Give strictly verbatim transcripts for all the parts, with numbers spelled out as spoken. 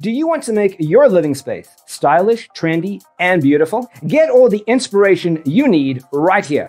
Do you want to make your living space stylish, trendy, and beautiful? Get all the inspiration you need right here.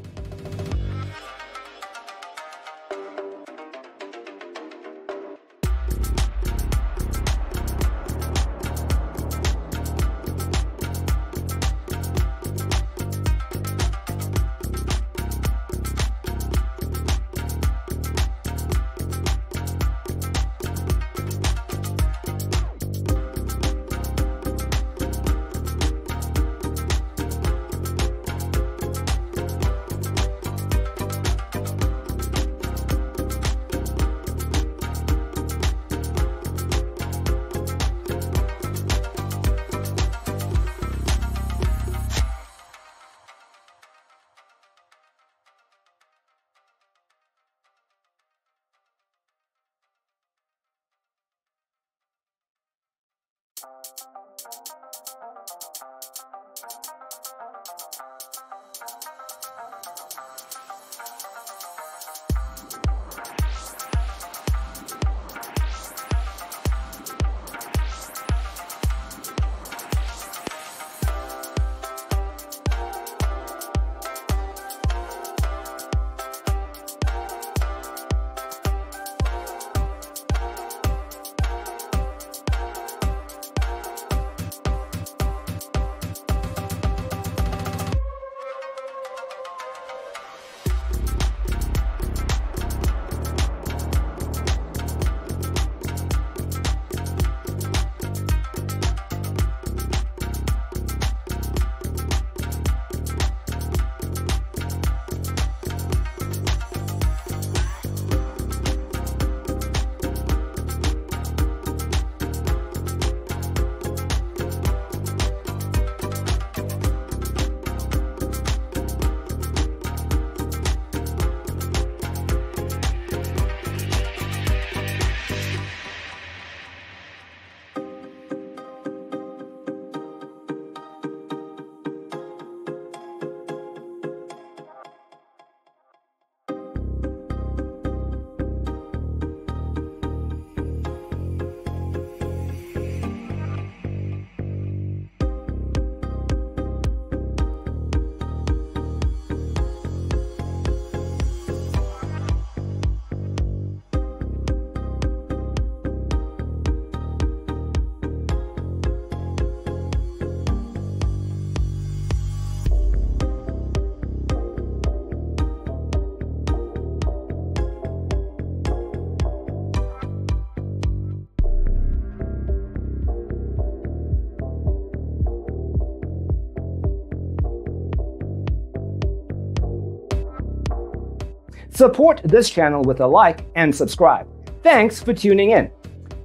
Support this channel with a like and subscribe. Thanks for tuning in.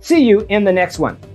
See you in the next one.